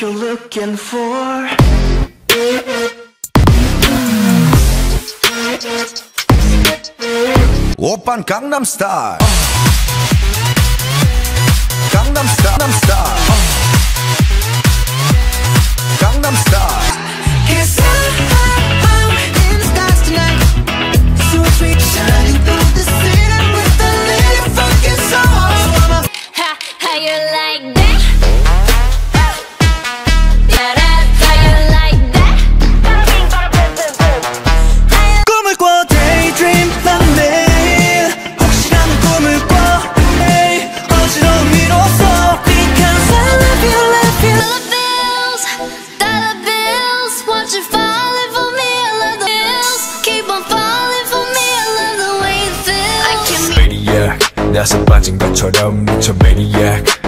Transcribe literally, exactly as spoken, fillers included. you're looking for. Oppa and Gangnam Style. Gangnam Style. Gangnam Style. Gangnam Style. Cause I, I'm in the stars tonight. So it's we shining through the city with the little fucking soul. Ha, how you like that? How you like that? 꿈을 꿔, daydream, 밤내. 나서 빠진 것처럼 미쳐 maniac